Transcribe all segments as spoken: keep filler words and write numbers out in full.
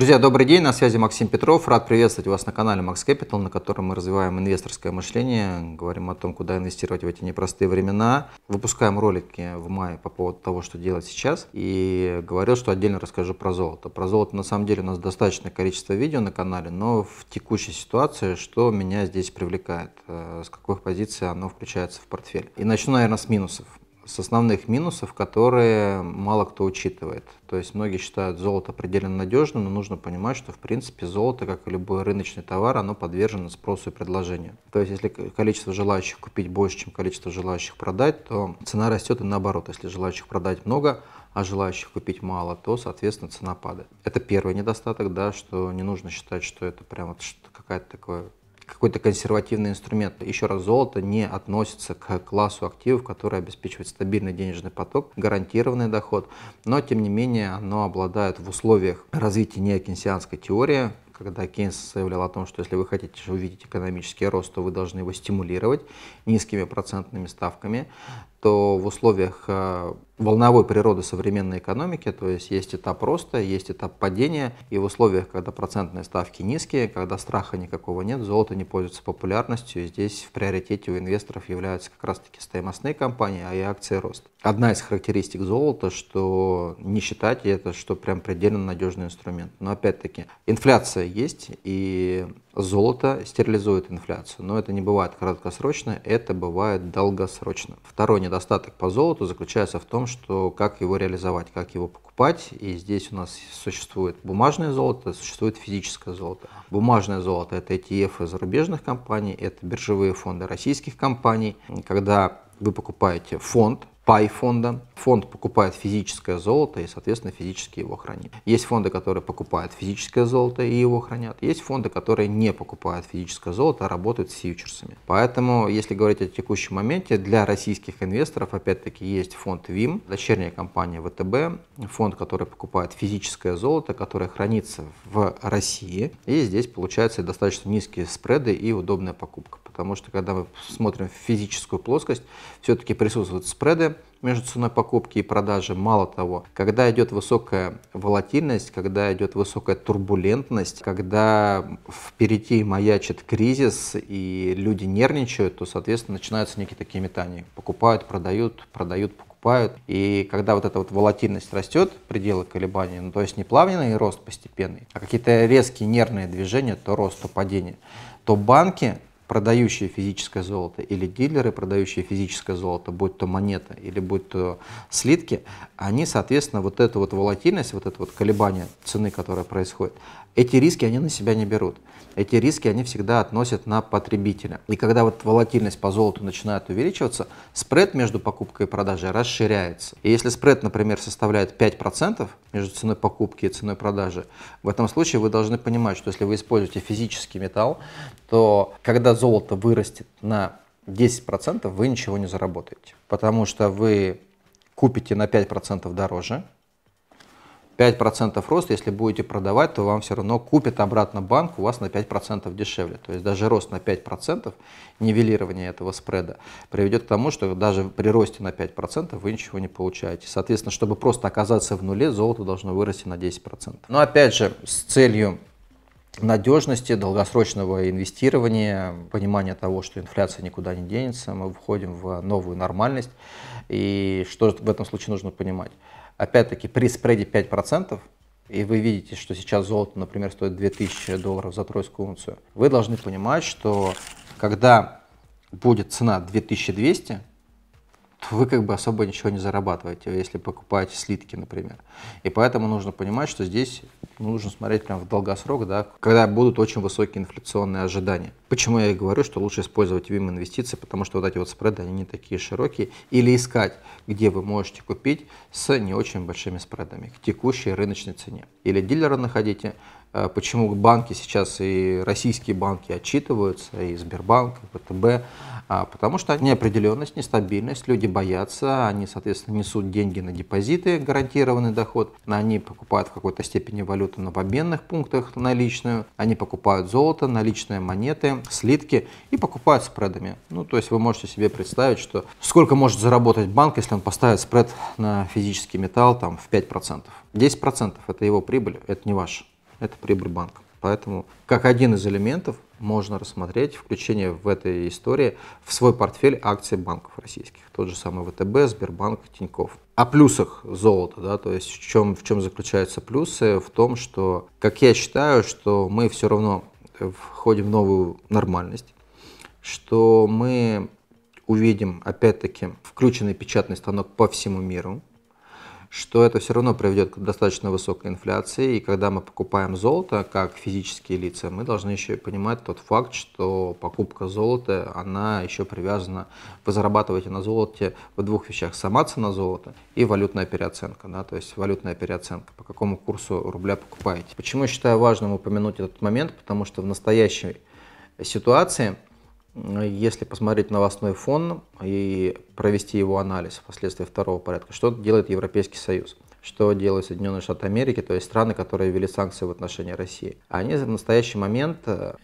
Друзья, добрый день, на связи Максим Петров. Рад приветствовать вас на канале Max Capital, на котором мы развиваем инвесторское мышление, говорим о том, куда инвестировать в эти непростые времена. Выпускаем ролики в мае по поводу того, что делать сейчас. И говорил, что отдельно расскажу про золото. Про золото на самом деле у нас достаточное количество видео на канале, но в текущей ситуации, что меня здесь привлекает, с какой позиции оно включается в портфель. И начну, наверное, с минусов. С основных минусов, которые мало кто учитывает. То есть многие считают золото предельно надежным, но нужно понимать, что в принципе золото, как и любой рыночный товар, оно подвержено спросу и предложению. То есть если количество желающих купить больше, чем количество желающих продать, то цена растет и наоборот. Если желающих продать много, а желающих купить мало, то, соответственно, цена падает. Это первый недостаток, да, что не нужно считать, что это прям какая-то такая... какой-то консервативный инструмент. Еще раз, золото не относится к классу активов, который обеспечивает стабильный денежный поток, гарантированный доход, но тем не менее оно обладает в условиях развития неокейнсианской теории, когда Кейнс заявлял о том, что если вы хотите увидеть экономический рост, то вы должны его стимулировать низкими процентными ставками, то в условиях волновой природы современной экономики, то есть есть этап роста, есть этап падения, и в условиях, когда процентные ставки низкие, когда страха никакого нет, золото не пользуется популярностью, и здесь в приоритете у инвесторов являются как раз-таки стоимостные компании, а и акции роста. Одна из характеристик золота, что не считать это, что прям предельно надежный инструмент. Но опять-таки инфляция есть, и золото стерилизует инфляцию, но это не бывает краткосрочно, это бывает долгосрочно. Второй недостаток по золоту заключается в том, что как его реализовать, как его покупать. И здесь у нас существует бумажное золото, существует физическое золото. Бумажное золото – это и ти эф зарубежных компаний, это биржевые фонды российских компаний. Когда вы покупаете фонд, пай фонда. Фонд покупает физическое золото и, соответственно, физически его хранит. Есть фонды, которые покупают физическое золото и его хранят. Есть фонды, которые не покупают физическое золото, а работают с фьючерсами. Поэтому, если говорить о текущем моменте, для российских инвесторов, опять-таки, есть фонд ВИМ, дочерняя компания вэ тэ бэ, фонд, который покупает физическое золото, которое хранится в России. И здесь получаются достаточно низкие спреды и удобная покупка. Потому что, когда мы смотрим в физическую плоскость, все-таки присутствуют спреды между ценой покупки и продажи. Мало того, когда идет высокая волатильность, когда идет высокая турбулентность, когда впереди маячит кризис и люди нервничают, то, соответственно, начинаются некие такие метания. Покупают, продают, продают, покупают. И когда вот эта вот волатильность растет, пределы колебаний, ну, то есть не плавный рост постепенный, а какие-то резкие нервные движения, то рост, то падение, то банки, продающие физическое золото, или дилеры, продающие физическое золото, будь то монета или будь то слитки, они, соответственно, вот эту вот волатильность, вот это вот колебание цены, которое происходит, эти риски они на себя не берут. Эти риски они всегда относят на потребителя. И когда вот волатильность по золоту начинает увеличиваться, спред между покупкой и продажей расширяется. И если спред, например, составляет пять процентов между ценой покупки и ценой продажи, в этом случае вы должны понимать, что если вы используете физический металл, то когда золото вырастет на десять процентов, вы ничего не заработаете. Потому что вы купите на пять процентов дороже, пять процентов рост, если будете продавать, то вам все равно купит обратно банк у вас на пять процентов дешевле. То есть даже рост на пять процентов, нивелирование этого спреда, приведет к тому, что даже при росте на пять процентов вы ничего не получаете. Соответственно, чтобы просто оказаться в нуле, золото должно вырасти на десять процентов. Но опять же, с целью надежности, долгосрочного инвестирования, понимания того, что инфляция никуда не денется, мы входим в новую нормальность. И что в этом случае нужно понимать? Опять-таки, при спреде пять процентов, и вы видите, что сейчас золото, например, стоит две тысячи долларов за тройскую унцию, вы должны понимать, что когда будет цена две тысячи двести, то вы как бы особо ничего не зарабатываете, если покупаете слитки, например. И поэтому нужно понимать, что здесь нужно смотреть прям в долгосрок, да, когда будут очень высокие инфляционные ожидания. Почему я и говорю, что лучше использовать ВИМ инвестиции, потому что вот эти вот спреды, они не такие широкие. Или искать, где вы можете купить с не очень большими спредами к текущей рыночной цене. Или дилера находите. Почему банки сейчас, и российские банки отчитываются, и Сбербанк, и вэ тэ бэ, потому что неопределенность, нестабильность, люди боятся, они, соответственно, несут деньги на депозиты, гарантированный доход, они покупают в какой-то степени валюту на обменных пунктах наличную, они покупают золото, наличные монеты, слитки и покупают спредами. Ну, то есть вы можете себе представить, что сколько может заработать банк, если он поставит спред на физический металл там, в пять процентов. десять процентов это его прибыль, это не ваш. это прибыль банка. Поэтому как один из элементов можно рассмотреть включение в этой истории в свой портфель акций банков российских. Тот же самый ВТБ, Сбербанк, Тинькофф. О плюсах золота, да, то есть в чем, в чем заключаются плюсы? В том, что, как я считаю, что мы все равно входим в новую нормальность, что мы увидим, опять-таки, включенный печатный станок по всему миру, что это все равно приведет к достаточно высокой инфляции. И когда мы покупаем золото, как физические лица, мы должны еще и понимать тот факт, что покупка золота, она еще привязана, вы зарабатываете на золоте в двух вещах: сама цена золота и валютная переоценка. Да? То есть валютная переоценка, по какому курсу рубля покупаете. Почему я считаю важным упомянуть этот момент? Потому что в настоящей ситуации, если посмотреть новостной фон и провести его анализ впоследствии второго порядка, что делает Европейский Союз, что делают Соединенные Штаты Америки, то есть страны, которые ввели санкции в отношении России, они в настоящий момент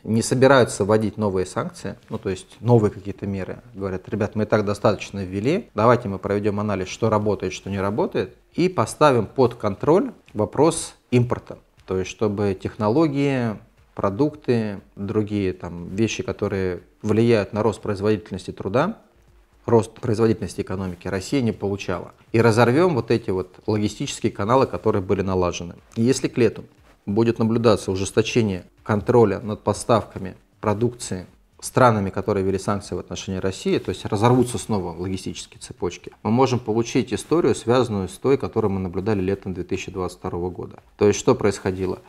не собираются вводить новые санкции, ну то есть новые какие-то меры. Говорят: ребят, мы и так достаточно ввели, давайте мы проведем анализ, что работает, что не работает, и поставим под контроль вопрос импорта, то есть чтобы технологии, продукты, другие там вещи, которые влияют на рост производительности труда, рост производительности экономики, Россия не получала. И разорвем вот эти вот логистические каналы, которые были налажены. И если к лету будет наблюдаться ужесточение контроля над поставками продукции странами, которые ввели санкции в отношении России, то есть разорвутся снова логистические цепочки, мы можем получить историю, связанную с той, которую мы наблюдали летом две тысячи двадцать второго года. То есть что происходило?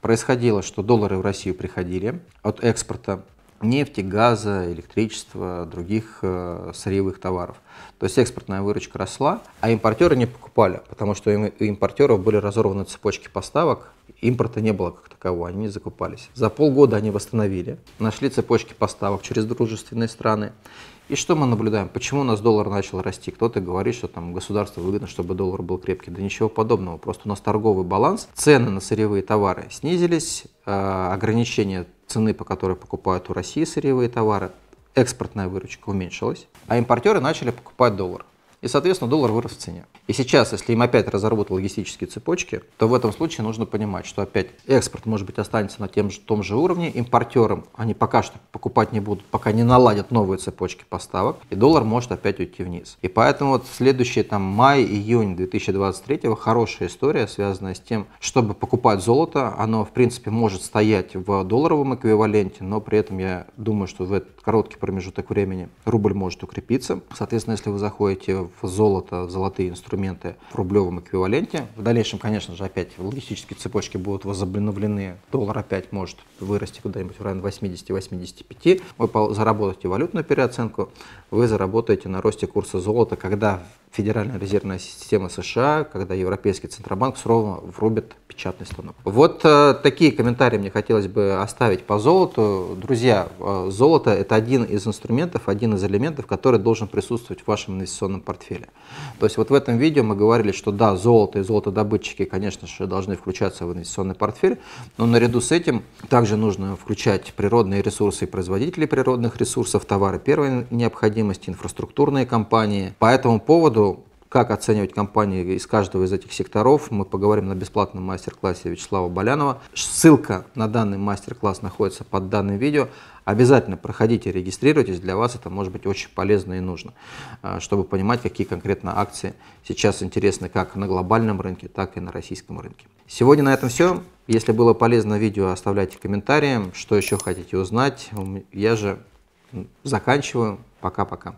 Происходило, что доллары в Россию приходили от экспорта нефти, газа, электричества, других э, сырьевых товаров. То есть экспортная выручка росла, а импортеры не покупали, потому что им, у импортеров были разорваны цепочки поставок, импорта не было как такового, они не закупались. За полгода они восстановили, нашли цепочки поставок через дружественные страны. И что мы наблюдаем? Почему у нас доллар начал расти? Кто-то говорит, что там государству выгодно, чтобы доллар был крепкий. Да ничего подобного. Просто у нас торговый баланс, цены на сырьевые товары снизились, ограничение цены, по которой покупают у России сырьевые товары, экспортная выручка уменьшилась, а импортеры начали покупать доллар. И, соответственно, доллар вырос в цене. И сейчас, если им опять разорвут логистические цепочки, то в этом случае нужно понимать, что опять экспорт, может быть, останется на тем же, том же уровне, импортерам они пока что покупать не будут, пока не наладят новые цепочки поставок, и доллар может опять уйти вниз. И поэтому вот следующий там май-июнь две тысячи двадцать третьего хорошая история, связанная с тем, чтобы покупать золото. Оно, в принципе, может стоять в долларовом эквиваленте, но при этом я думаю, что в этот короткий промежуток времени рубль может укрепиться. Соответственно, если вы заходите в золото, в золотые инструменты в рублевом эквиваленте, в дальнейшем, конечно же, опять логистические цепочки будут возобновлены, доллар опять может вырасти куда-нибудь в район восьмидесяти — восьмидесяти пяти, вы заработаете валютную переоценку, вы заработаете на росте курса золота, когда Федеральная резервная система США, когда Европейский Центробанк сурово врубит печатный станок. Вот э, такие комментарии мне хотелось бы оставить по золоту. Друзья, э, золото – это один из инструментов, один из элементов, который должен присутствовать в вашем инвестиционном портфеле. То есть вот в этом видео мы говорили, что да, золото и золотодобытчики, конечно же, должны включаться в инвестиционный портфель, но наряду с этим также нужно включать природные ресурсы и производителей природных ресурсов, товары первой необходимости, инфраструктурные компании. По этому поводу, как оценивать компании из каждого из этих секторов, мы поговорим на бесплатном мастер-классе Вячеслава Балянова. Ссылка на данный мастер-класс находится под данным видео. Обязательно проходите, регистрируйтесь, для вас это может быть очень полезно и нужно, чтобы понимать, какие конкретно акции сейчас интересны как на глобальном рынке, так и на российском рынке. Сегодня на этом все. Если было полезно видео, оставляйте комментарии, что еще хотите узнать. Я же заканчиваю. Пока-пока.